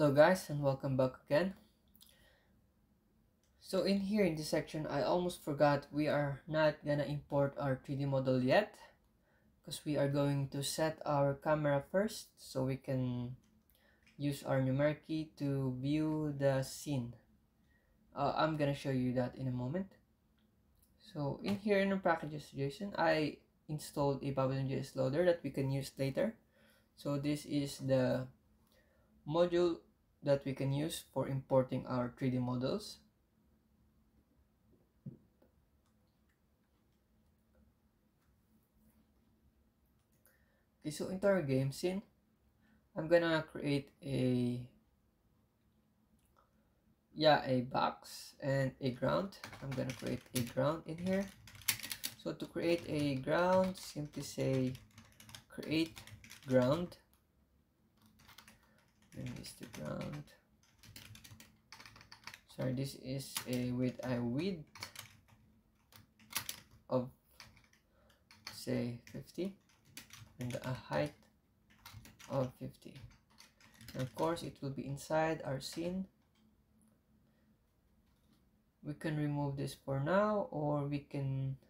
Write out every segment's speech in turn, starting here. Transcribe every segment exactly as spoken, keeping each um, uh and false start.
Hello guys, and welcome back again. So in here in this section, I almost forgot we are not gonna import our three D model yet, because we are going to set our camera first so we can use our numeric key to view the scene. uh, I'm gonna show you that in a moment. So in here in our packages.json, I installed a BabylonJS loader that we can use later. So this is the module that we can use for importing our three D models. Okay, so into our game scene, I'm gonna create a yeah a box and a ground. I'm gonna create a ground in here. So to create a ground, simply say create ground. This the ground. Sorry, this is a width I width of say fifty and a height of fifty. And of course, it will be inside our scene. We can remove this for now, or we can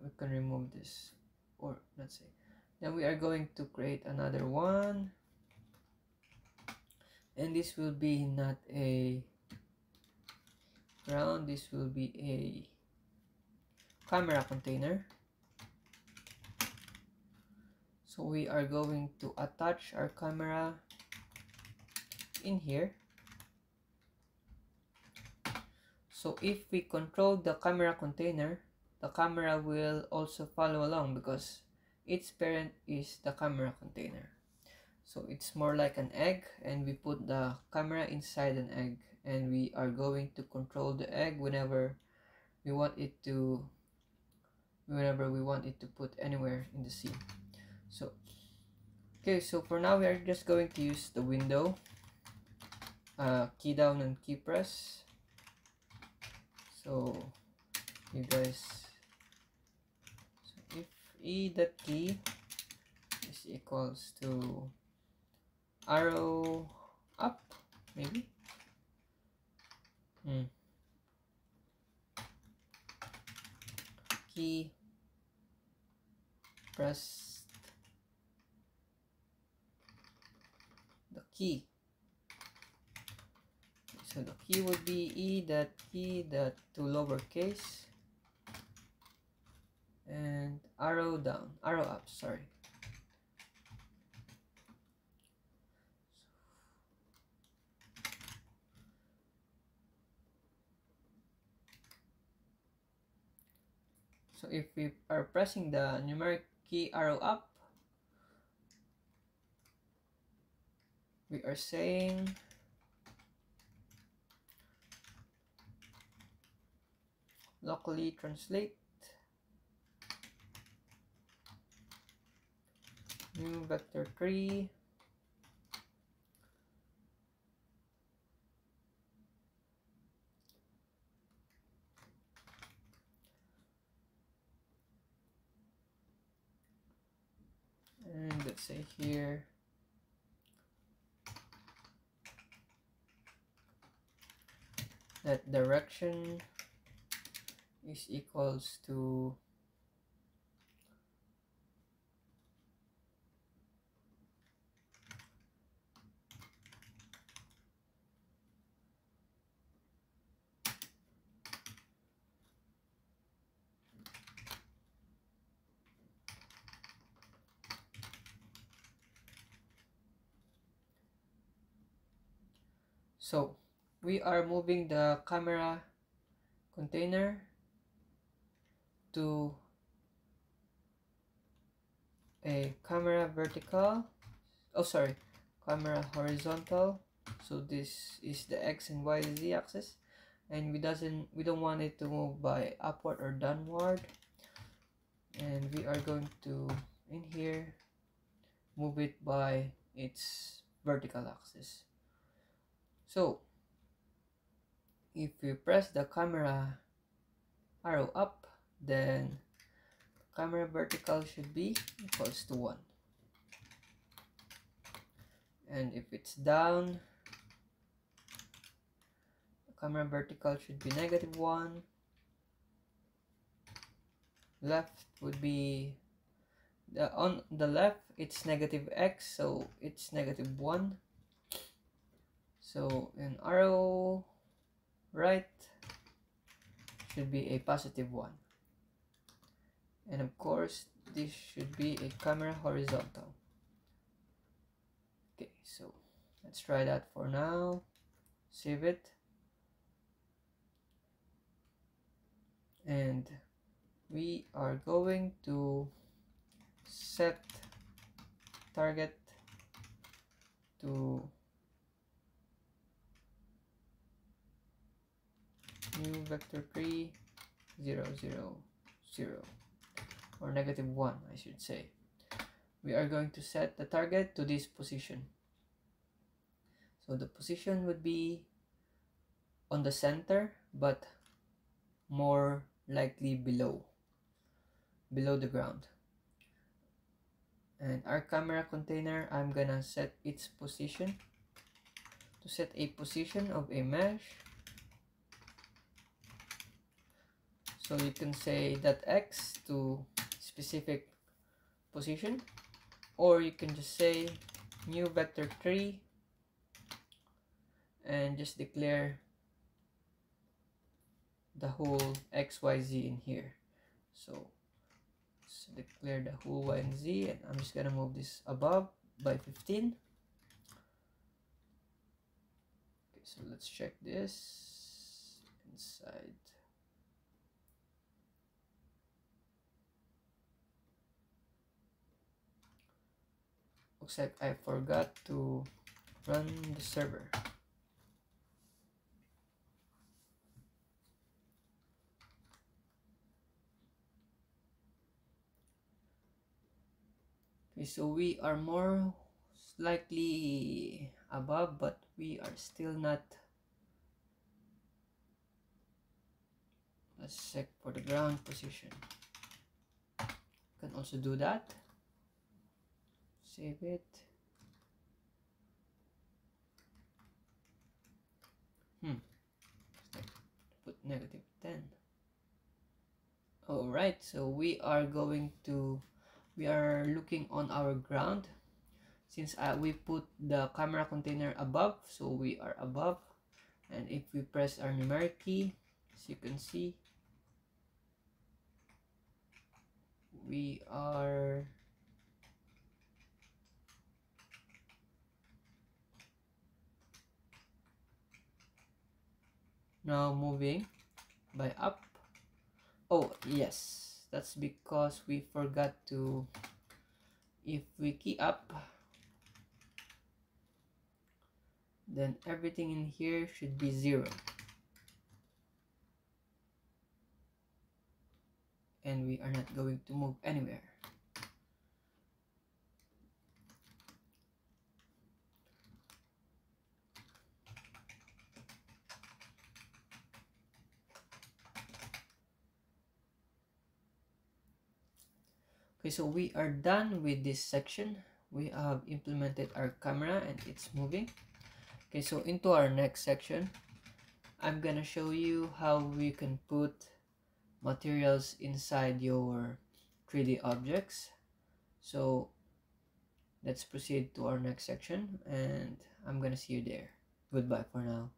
we can remove this, or let's say. Then we are going to create another one, and this will be not a ground, this will be a camera container. So we are going to attach our camera in here. So if we control the camera container, the camera will also follow along because its parent is the camera container. So it's more like an egg, and we put the camera inside an egg, and we are going to control the egg whenever we want it to whenever we want it to put anywhere in the scene. So okay, so for now we are just going to use the window uh, key down and key press. So you guys, E dot key is equals to arrow up, maybe. Hmm. Key pressed. The key. So the key would be E dot key dot to lowercase. And arrow down, arrow up, sorry. So if we are pressing the numeric key arrow up, we are saying locally translate new vector tree and let's say here that direction is equals to So we are moving the camera container to a camera vertical, oh sorry, camera horizontal. So this is the X and Y and Z axis, and we doesn't we don't want it to move by upward or downward. And we are going to in here move it by its vertical axis. So if we press the camera arrow up, then camera vertical should be equals to one, and if it's down, the camera vertical should be negative one, left would be the, on the left it's negative x, so it's negative one. So an arrow right should be a positive one, and of course this should be a camera horizontal. Okay, so let's try that for now, save it, and we are going to set target to new vector three zero zero zero or negative one, I should say. We are going to set the target to this position, so the position would be on the center but more likely below below the ground. And our camera container, I'm gonna set its position to set a position of a mesh. So you can say that x to specific position, or you can just say new vector three and just declare the whole x, y, z in here. So let's declare the whole y and z, and I'm just gonna move this above by fifteen. Okay, so let's check this inside. Looks like I forgot to run the server. Okay, so we are more slightly above, but we are still not. Let's check for the ground position. You can also do that. Save it. Hmm. Put negative ten. All right. So we are going to, we are looking on our ground, since uh, we put the camera container above, so we are above. And if we press our numeric key, as you can see, we are. Now moving by up. Oh yes, that's because we forgot to, if we key up, then everything in here should be zero, and we are not going to move anywhere. Okay, so we are done with this section. We have implemented our camera and it's moving. Okay, so into our next section, I'm gonna show you how we can put materials inside your three D objects. So let's proceed to our next section, and I'm gonna see you there. Goodbye for now.